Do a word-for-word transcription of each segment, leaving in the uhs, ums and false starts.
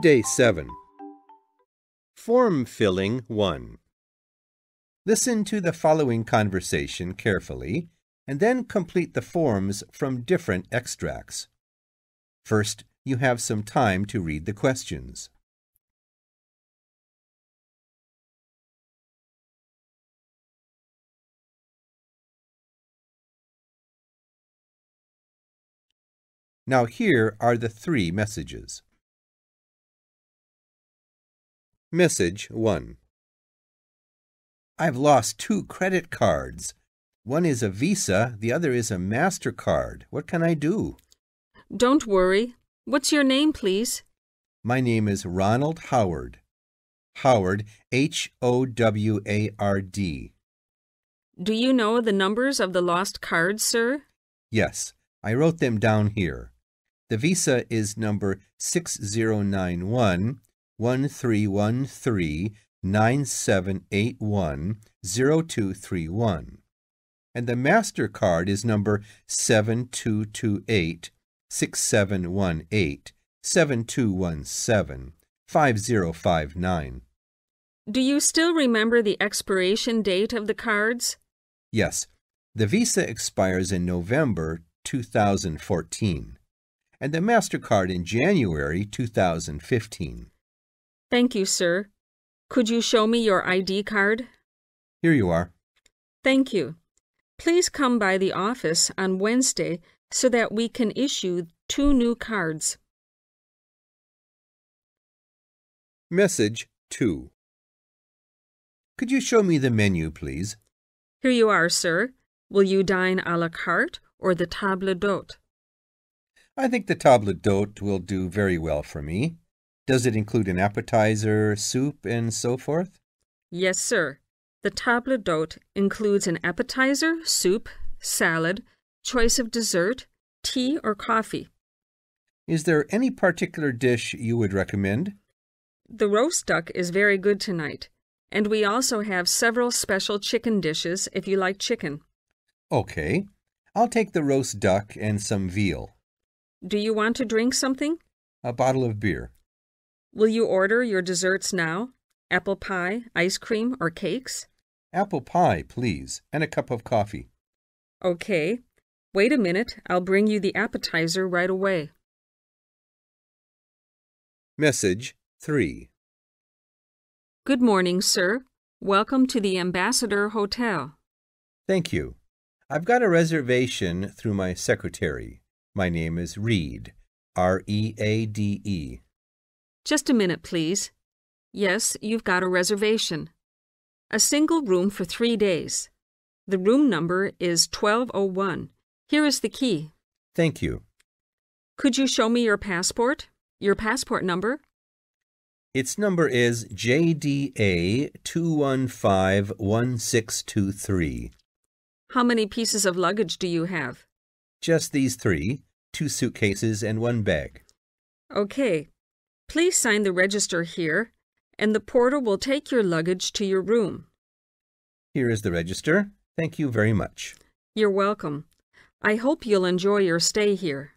Day seven. Form Filling one. Listen to the following conversation carefully, and then complete the forms from different extracts. First, you have some time to read the questions. Now here are the three messages. Message one. I've lost two credit cards. One is a Visa, the other is a MasterCard. What can I do? Don't worry. What's your name, please? My name is Ronald Howard. Howard, H O W A R D. Do you know the numbers of the lost cards, sir? Yes. I wrote them down here. The Visa is number six zero nine one, one three one three, nine seven eight one, zero two three one. And the MasterCard is number seven two two eight, six seven one eight, seven two one seven, five zero five nine. Do you still remember the expiration date of the cards? Yes. The Visa expires in November two thousand fourteen, and the MasterCard in January two thousand fifteen. Thank you, sir. Could you show me your I D card? Here you are. Thank you. Please come by the office on Wednesday so that we can issue two new cards. Message two. Could you show me the menu, please? Here you are, sir. Will you dine à la carte or the table d'hôte? I think the table d'hôte will do very well for me. Does it include an appetizer, soup, and so forth? Yes, sir. The table d'hôte includes an appetizer, soup, salad, choice of dessert, tea or coffee. Is there any particular dish you would recommend? The roast duck is very good tonight, and we also have several special chicken dishes if you like chicken. Okay. I'll take the roast duck and some veal. Do you want to drink something? A bottle of beer. Will you order your desserts now? Apple pie, ice cream, or cakes? Apple pie, please, and a cup of coffee. Okay. Wait a minute. I'll bring you the appetizer right away. Message three. Good morning, sir. Welcome to the Ambassador Hotel. Thank you. I've got a reservation through my secretary. My name is Reed, R E A D E. Just a minute, please. Yes, you've got a reservation. A single room for three days. The room number is twelve oh one. Here is the key. Thank you. Could you show me your passport? Your passport number? Its number is J D A two one five one six two three. How many pieces of luggage do you have? Just these three, two suitcases and one bag. Okay. Please sign the register here, and the porter will take your luggage to your room. Here is the register. Thank you very much. You're welcome. I hope you'll enjoy your stay here.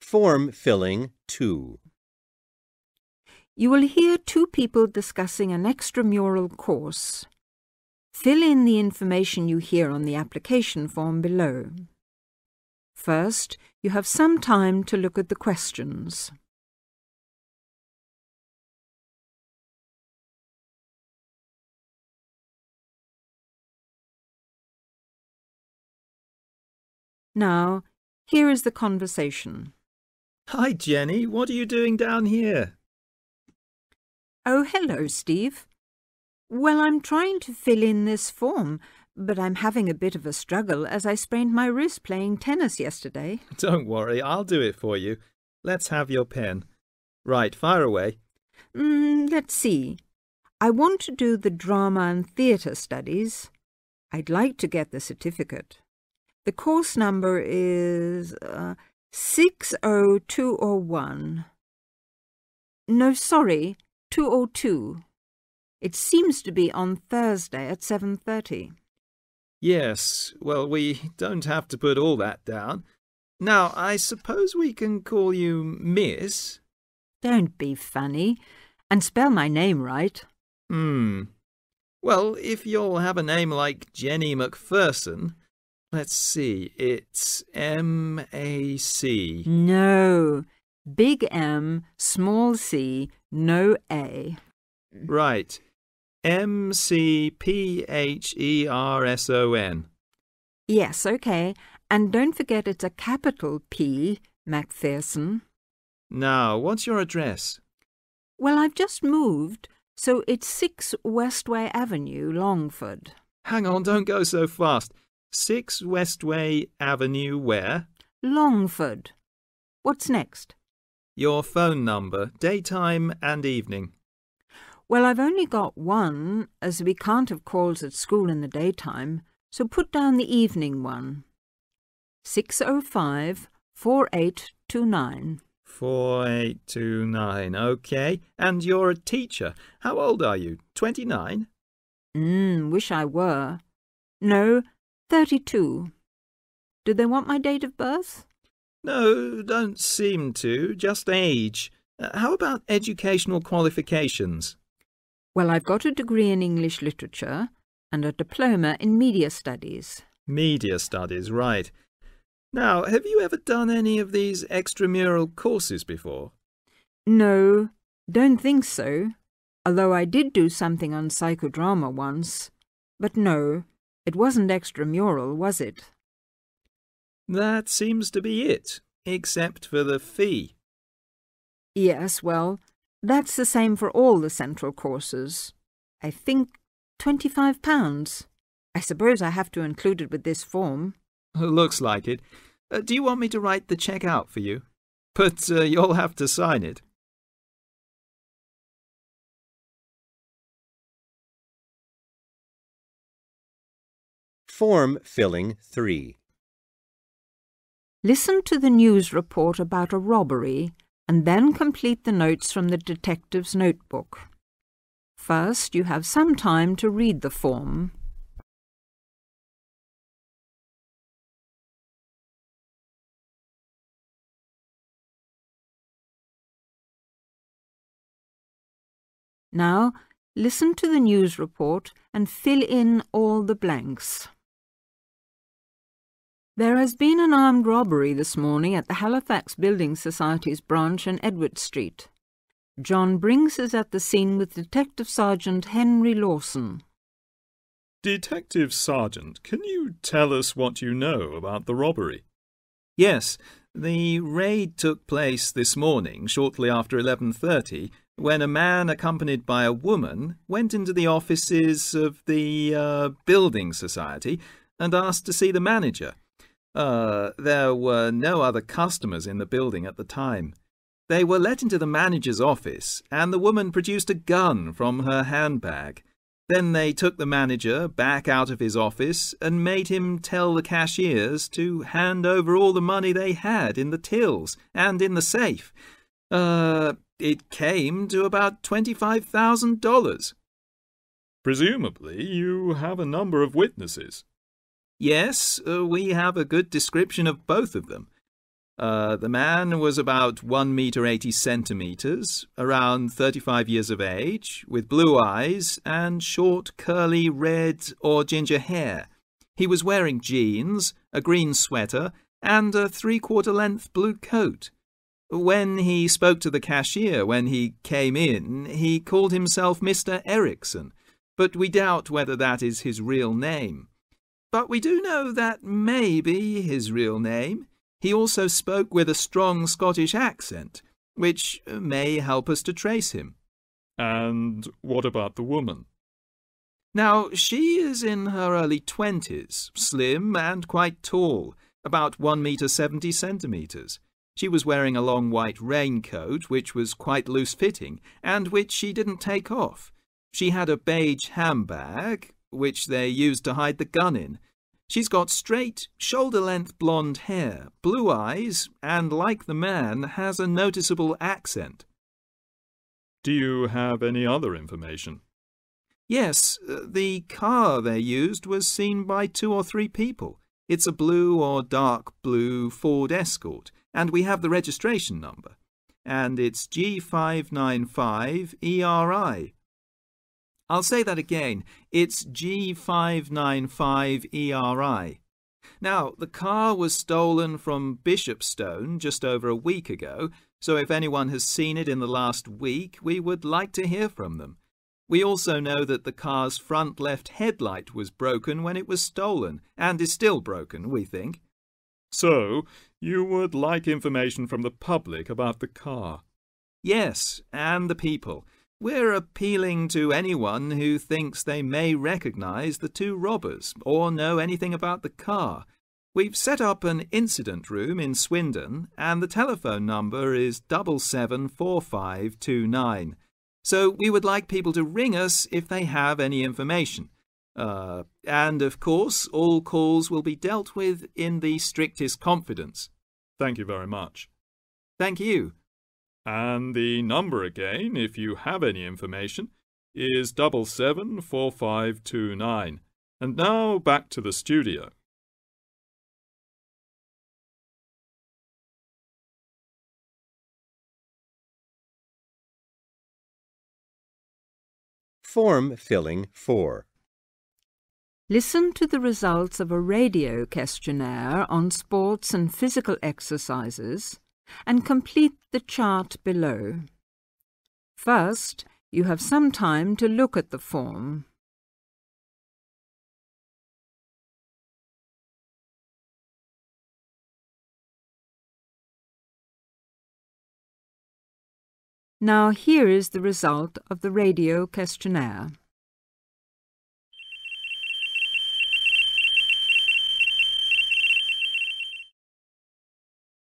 Form Filling two. You will hear two people discussing an extramural course. Fill in the information you hear on the application form below. First, you have some time to look at the questions. Now, here is the conversation. Hi, Jenny. What are you doing down here? Oh, hello, Steve. Well, I'm trying to fill in this form, but I'm having a bit of a struggle as I sprained my wrist playing tennis yesterday. Don't worry, I'll do it for you. Let's have your pen. Right, fire away. Mm, let's see. I want to do the drama and theatre studies. I'd like to get the certificate. The course number is Uh, six oh two oh one. No, sorry, two oh two. It seems to be on Thursday at seven thirty. Yes, well, we don't have to put all that down. Now, I suppose we can call you Miss? Don't be funny, and spell my name right. Hmm. Well, if you'll have a name like Jenny McPherson, let's see, it's M A C. No, big M, small c, no A. Right, M C P H E R S O N. Yes, okay, and don't forget it's a capital P, McPherson. Now, what's your address? Well, I've just moved, so it's six Westway Avenue, Longford. Hang on, don't go so fast. six Westway Avenue where? Longford. What's next? Your phone number, daytime and evening. Well, I've only got one, as we can't have calls at school in the daytime, so put down the evening one. six oh five, four eight two nine. four eight two nine, OK. And you're a teacher. How old are you? twenty-nine? Mmm, wish I were. No, thirty-two. Do they want my date of birth? No, don't seem to. Just age. Uh, how about educational qualifications? Well, I've got a degree in English literature and a diploma in media studies. Media studies, right. Now, have you ever done any of these extramural courses before? No, don't think so. Although I did do something on psychodrama once. But no, it wasn't extramural, was it? That seems to be it, except for the fee. Yes, well, that's the same for all the central courses. I think twenty-five pounds. I suppose I have to include it with this form. Looks like it. Uh, do you want me to write the cheque out for you? But uh, you'll have to sign it. Form filling three. Listen to the news report about a robbery and then complete the notes from the detective's notebook. First, you have some time to read the form. Now, listen to the news report and fill in all the blanks. There has been an armed robbery this morning at the Halifax Building Society's branch in Edward Street. John Briggs is at the scene with Detective Sergeant Henry Lawson. Detective Sergeant, can you tell us what you know about the robbery? Yes, the raid took place this morning, shortly after eleven thirty, when a man accompanied by a woman went into the offices of the uh, Building Society and asked to see the manager. Uh, there were no other customers in the building at the time. They were let into the manager's office and the woman produced a gun from her handbag. Then they took the manager back out of his office and made him tell the cashiers to hand over all the money they had in the tills and in the safe. Uh... It came to about twenty-five thousand dollars. Presumably you have a number of witnesses. Yes, uh, we have a good description of both of them. Uh, the man was about one metre eighty centimetres, around thirty-five years of age, with blue eyes and short curly red or ginger hair. He was wearing jeans, a green sweater and a three-quarter length blue coat. When he spoke to the cashier when he came in, he called himself Mister Erickson, but we doubt whether that is his real name. But we do know that may be his real name. He also spoke with a strong Scottish accent, which may help us to trace him. And what about the woman? Now, she is in her early twenties, slim and quite tall, about one metre seventy centimetres. She was wearing a long white raincoat, which was quite loose-fitting, and which she didn't take off. She had a beige handbag, which they used to hide the gun in. She's got straight, shoulder-length blonde hair, blue eyes, and, like the man, has a noticeable accent. Do you have any other information? Yes, the car they used was seen by two or three people. It's a blue or dark blue Ford Escort, and we have the registration number. And it's G five nine five E R I. I'll say that again. It's G five nine five E R I. Now, the car was stolen from Bishopstone just over a week ago, so if anyone has seen it in the last week, we would like to hear from them. We also know that the car's front left headlight was broken when it was stolen, and is still broken, we think. So, you would like information from the public about the car? Yes, and the people. We're appealing to anyone who thinks they may recognise the two robbers or know anything about the car. We've set up an incident room in Swindon, and the telephone number is double seven four five two nine. So we would like people to ring us if they have any information. Uh, and, of course, all calls will be dealt with in the strictest confidence. Thank you very much. Thank you. And the number again, if you have any information, is double seven four five two nine. And now back to the studio. Form filling four. Listen to the results of a radio questionnaire on sports and physical exercises and complete the chart below. First, you have some time to look at the form. Now here is the result of the radio questionnaire.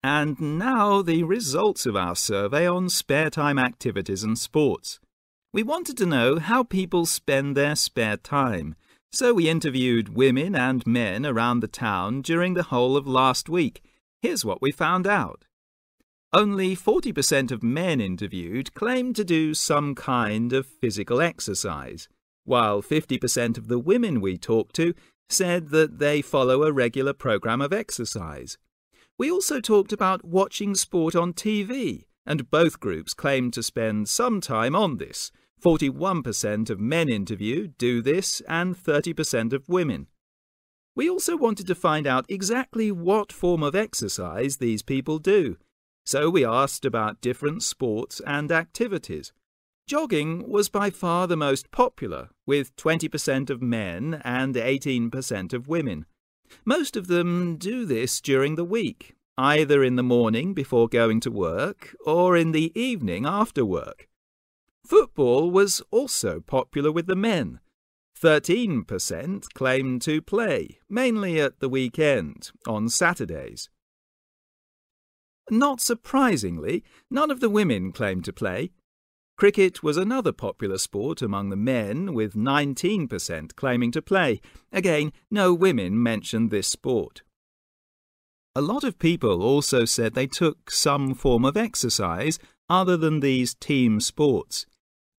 And now the results of our survey on spare time activities and sports. We wanted to know how people spend their spare time, so we interviewed women and men around the town during the whole of last week. Here's what we found out. Only forty percent of men interviewed claimed to do some kind of physical exercise, while fifty percent of the women we talked to said that they follow a regular program of exercise. We also talked about watching sport on T V, and both groups claimed to spend some time on this. forty-one percent of men interviewed do this and thirty percent of women. We also wanted to find out exactly what form of exercise these people do, so we asked about different sports and activities. Jogging was by far the most popular, with twenty percent of men and eighteen percent of women. Most of them do this during the week, either in the morning before going to work or in the evening after work. Football was also popular with the men. thirteen percent claimed to play, mainly at the weekend, on Saturdays. Not surprisingly, none of the women claimed to play. Cricket was another popular sport among the men, with nineteen percent claiming to play. Again, no women mentioned this sport. A lot of people also said they took some form of exercise other than these team sports.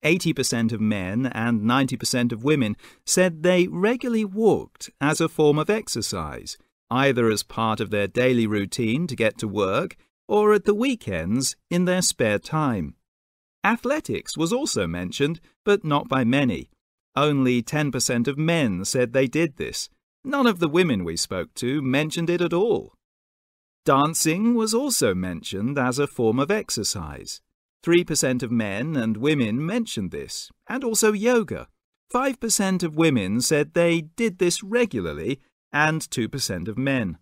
eighty percent of men and ninety percent of women said they regularly walked as a form of exercise, either as part of their daily routine to get to work or at the weekends in their spare time. Athletics was also mentioned, but not by many. Only ten percent of men said they did this. None of the women we spoke to mentioned it at all. Dancing was also mentioned as a form of exercise. three percent of men and women mentioned this, and also yoga. five percent of women said they did this regularly, and two percent of men.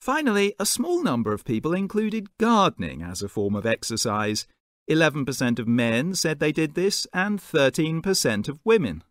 Finally, a small number of people included gardening as a form of exercise. eleven percent of men said they did this and thirteen percent of women.